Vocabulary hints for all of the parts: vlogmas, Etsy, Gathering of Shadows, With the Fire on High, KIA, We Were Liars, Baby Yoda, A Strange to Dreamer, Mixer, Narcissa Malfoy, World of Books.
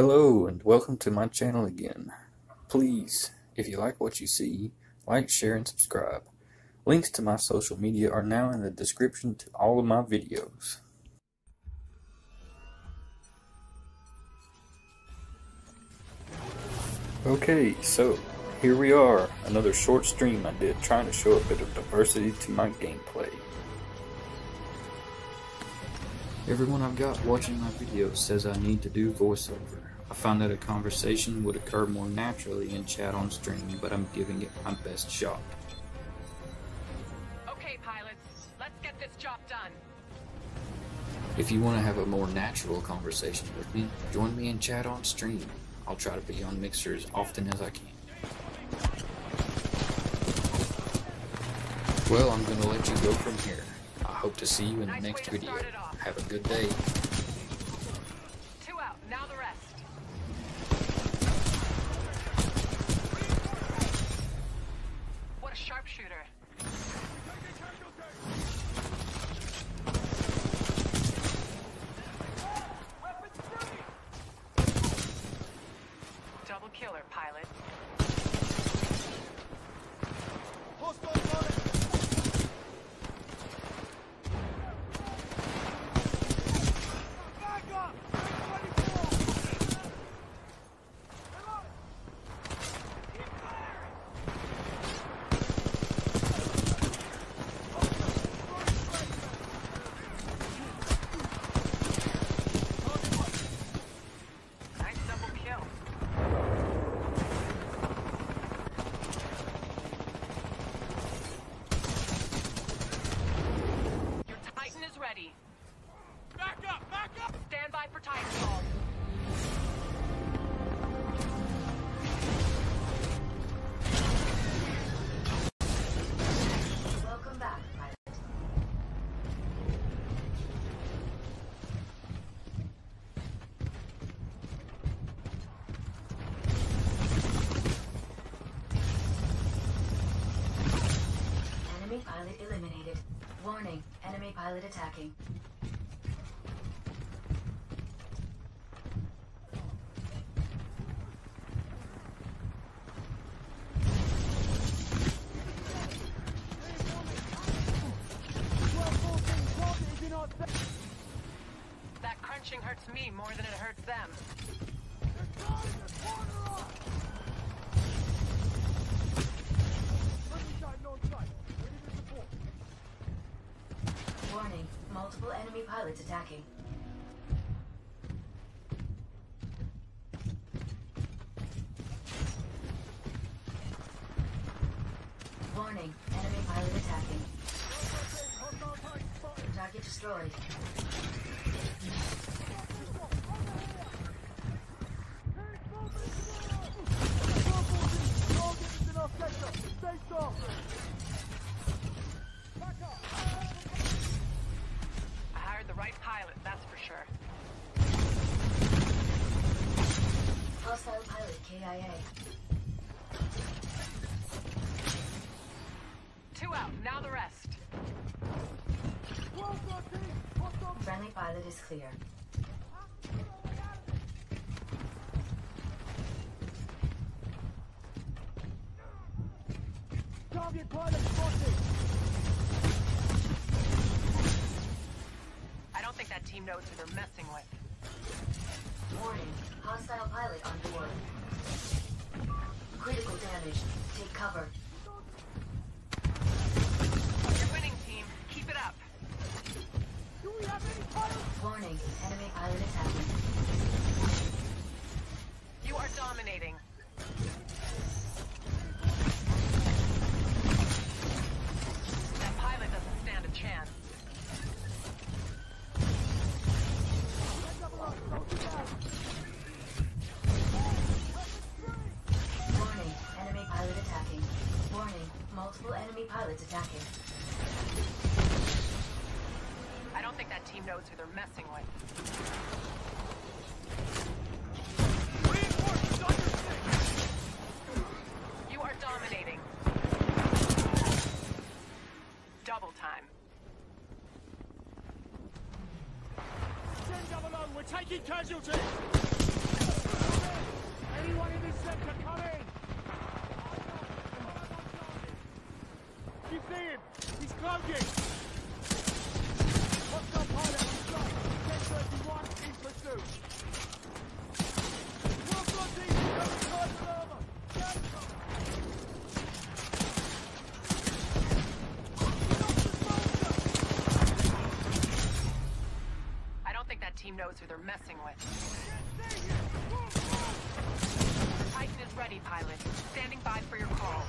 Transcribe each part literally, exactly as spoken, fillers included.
Hello and welcome to my channel again. Please, if you like what you see, like, share, and subscribe. Links to my social media are now in the description to all of my videos. Okay, so here we are, another short stream I did trying to show a bit of diversity to my gameplay. Everyone I've got watching my videos says I need to do voiceover. I find that a conversation would occur more naturally in chat on stream, but I'm giving it my best shot. Okay, pilots, let's get this job done. If you want to have a more natural conversation with me, join me in chat on stream. I'll try to be on Mixer as often as I can. Well, I'm going to let you go from here. I hope to see you in the next video. Have a good day. Two out, now the rest. What a sharpshooter. Double killer, pilot. Back up! Back up! Stand by for time call. Welcome back, pilot. Enemy pilot eliminated. Warning, enemy pilot attacking. That crunching hurts me more than it hurts them. Warning, multiple enemy pilots attacking. Warning, enemy pilot attacking. Target destroyed. I hired the right pilot, that's for sure. Hostile pilot K I A. Two out, now the rest. Friendly pilot is clear. Target pilot spotted. I don't think that team knows who they're messing with. Warning, hostile pilot on board. Critical damage. Take cover. Warning, enemy pilot attacking. You are dominating. That pilot doesn't stand a chance. Warning, enemy pilot attacking. Warning, multiple enemy pilots attacking. I don't think that team knows who they're messing with. You are dominating. Double time. ten double on, we're taking casualties! Anyone in this sector, come in! You see him? He's cloaking! Hostile pilot on shot. ten thirty-one in pursuit. twelve fourteen, go to the server! Team knows who they're messing with. Titan is ready, pilot. Standing by for your call.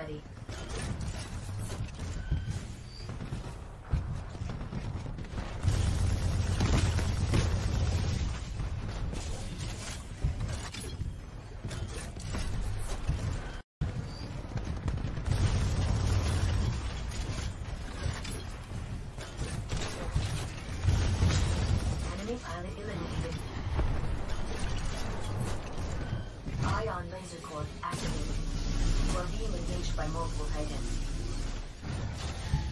Ready. Enemy pilot eliminated. Ion laser core activated. We're being engaged by multiple Titans.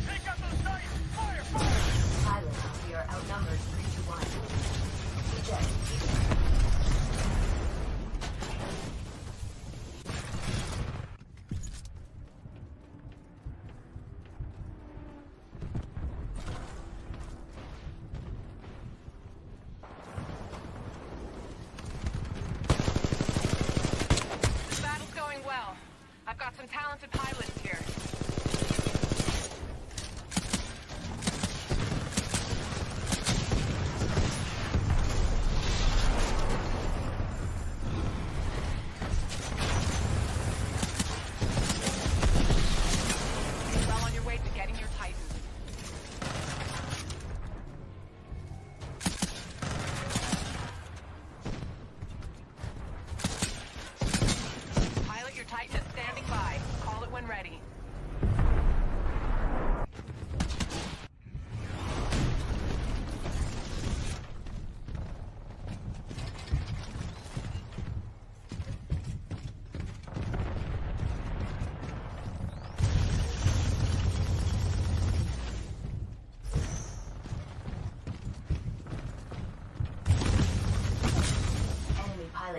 Take up those Titans! Fire! Fire! Pilot, we are outnumbered three to one. Eject.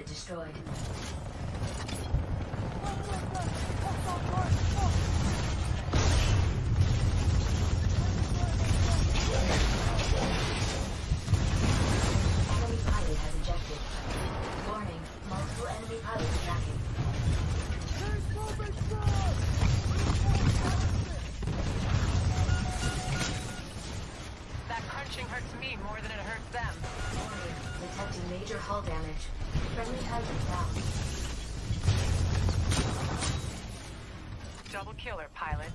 Destroyed. Enemy pilot has ejected. Warning, multiple enemy pilots tracking. That crunching hurts me more than it hurts them. Warning, detecting major hull damage. Friendly Titan down. Double killer, pilot.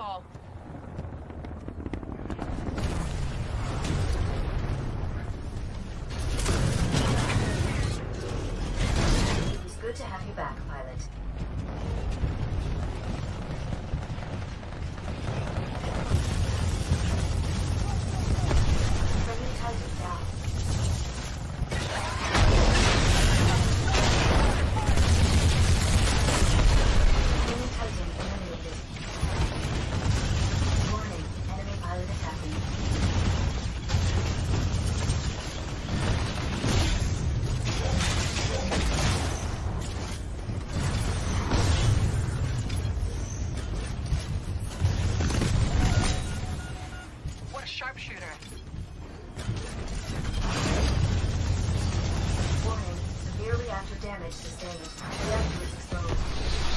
fall. It was good to have you back, pilot. Damage sustained. The reactor is exposed.